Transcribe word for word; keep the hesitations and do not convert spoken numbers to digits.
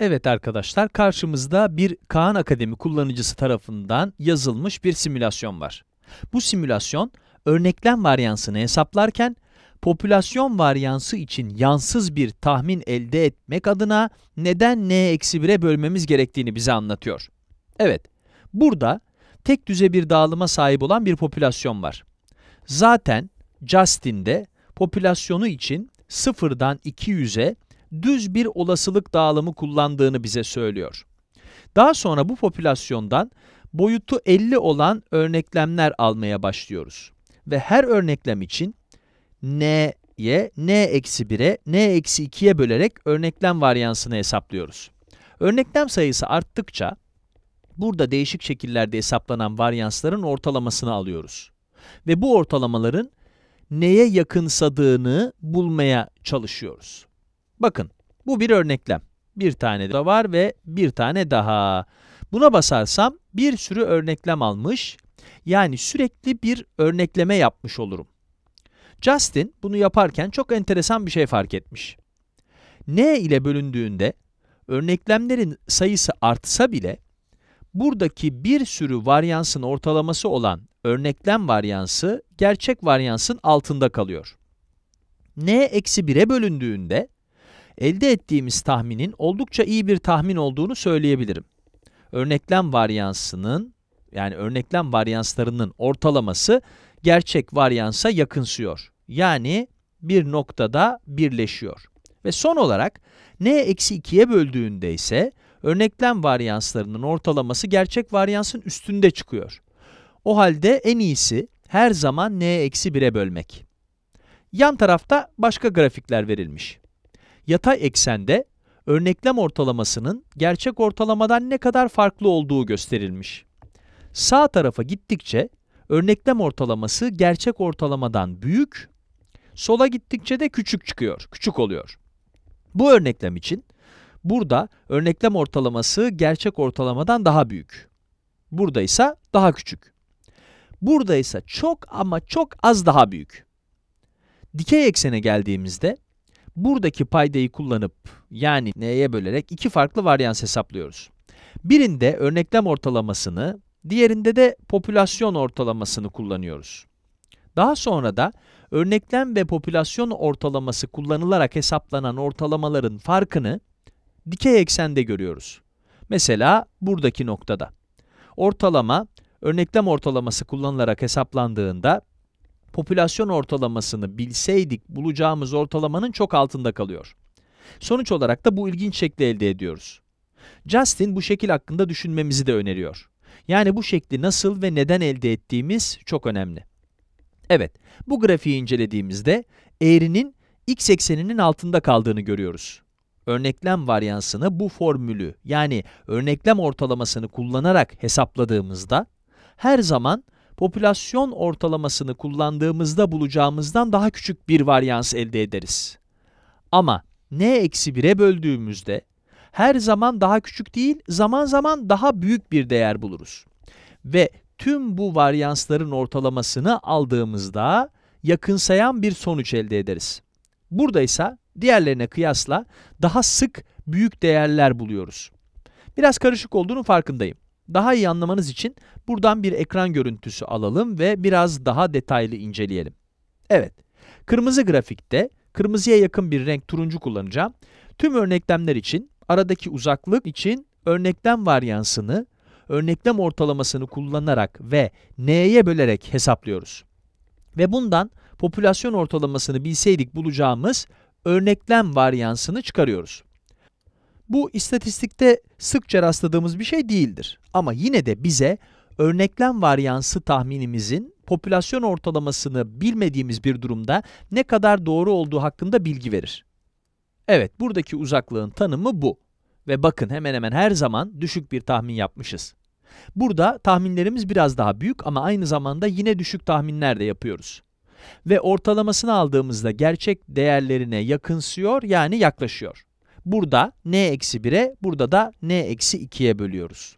Evet arkadaşlar, karşımızda bir Khan Akademi kullanıcısı tarafından yazılmış bir simülasyon var. Bu simülasyon örneklem varyansını hesaplarken popülasyon varyansı için yansız bir tahmin elde etmek adına neden n eksi bire bölmemiz gerektiğini bize anlatıyor. Evet, burada tek düze bir dağılıma sahip olan bir popülasyon var. Zaten Justin'de popülasyonu için sıfırdan iki yüze düz bir olasılık dağılımı kullandığını bize söylüyor. Daha sonra bu popülasyondan boyutu elli olan örneklemler almaya başlıyoruz. Ve her örneklem için n'ye, n eksi bire, n eksi ikiye bölerek örneklem varyansını hesaplıyoruz. Örneklem sayısı arttıkça burada değişik şekillerde hesaplanan varyansların ortalamasını alıyoruz. Ve bu ortalamaların neye yakınsadığını bulmaya çalışıyoruz. Bakın, bu bir örneklem. Bir tane daha var ve bir tane daha. Buna basarsam bir sürü örneklem almış, yani sürekli bir örnekleme yapmış olurum. Justin bunu yaparken çok enteresan bir şey fark etmiş. N ile bölündüğünde örneklemlerin sayısı artsa bile buradaki bir sürü varyansın ortalaması olan örneklem varyansı gerçek varyansın altında kalıyor. n eksi bire bölündüğünde elde ettiğimiz tahminin oldukça iyi bir tahmin olduğunu söyleyebilirim. Örneklem varyansının, yani örneklem varyanslarının ortalaması gerçek varyansa yakınsıyor. Yani bir noktada birleşiyor. Ve son olarak n eksi ikiye böldüğünde ise örneklem varyanslarının ortalaması gerçek varyansın üstünde çıkıyor. O halde en iyisi her zaman n eksi bire bölmek. Yan tarafta başka grafikler verilmiş. Yatay eksende örneklem ortalamasının gerçek ortalamadan ne kadar farklı olduğu gösterilmiş. Sağ tarafa gittikçe örneklem ortalaması gerçek ortalamadan büyük, sola gittikçe de küçük çıkıyor, küçük oluyor. Bu örneklem için burada örneklem ortalaması gerçek ortalamadan daha büyük. Burada ise daha küçük. Burada ise çok ama çok az daha büyük. Dikey eksene geldiğimizde buradaki paydayı kullanıp, yani n'ye bölerek iki farklı varyans hesaplıyoruz. Birinde örneklem ortalamasını, diğerinde de popülasyon ortalamasını kullanıyoruz. Daha sonra da örneklem ve popülasyon ortalaması kullanılarak hesaplanan ortalamaların farkını dikey eksende görüyoruz. Mesela buradaki noktada. Ortalama, örneklem ortalaması kullanılarak hesaplandığında, popülasyon ortalamasını bilseydik bulacağımız ortalamanın çok altında kalıyor. Sonuç olarak da bu ilginç şekli elde ediyoruz. Justin bu şekil hakkında düşünmemizi de öneriyor. Yani bu şekli nasıl ve neden elde ettiğimiz çok önemli. Evet, bu grafiği incelediğimizde eğrinin x ekseninin altında kaldığını görüyoruz. Örneklem varyansını bu formülü, yani örneklem ortalamasını kullanarak hesapladığımızda her zaman popülasyon ortalamasını kullandığımızda bulacağımızdan daha küçük bir varyans elde ederiz. Ama n eksi bire böldüğümüzde her zaman daha küçük değil, zaman zaman daha büyük bir değer buluruz. Ve tüm bu varyansların ortalamasını aldığımızda yakınsayan bir sonuç elde ederiz. Burada ise diğerlerine kıyasla daha sık büyük değerler buluyoruz. Biraz karışık olduğunun farkındayım. Daha iyi anlamanız için buradan bir ekran görüntüsü alalım ve biraz daha detaylı inceleyelim. Evet, kırmızı grafikte kırmızıya yakın bir renk turuncu kullanacağım. Tüm örneklemler için, aradaki uzaklık için örneklem varyansını, örneklem ortalamasını kullanarak ve n'ye bölerek hesaplıyoruz. Ve bundan popülasyon ortalamasını bilseydik bulacağımız örneklem varyansını çıkarıyoruz. Bu istatistikte sıkça rastladığımız bir şey değildir. Ama yine de bize örneklem varyansı tahminimizin popülasyon ortalamasını bilmediğimiz bir durumda ne kadar doğru olduğu hakkında bilgi verir. Evet, buradaki uzaklığın tanımı bu. Ve bakın, hemen hemen her zaman düşük bir tahmin yapmışız. Burada tahminlerimiz biraz daha büyük ama aynı zamanda yine düşük tahminler de yapıyoruz. Ve ortalamasını aldığımızda gerçek değerlerine yakınsıyor, yani yaklaşıyor. Burada n eksi bire, burada da n eksi ikiye bölüyoruz.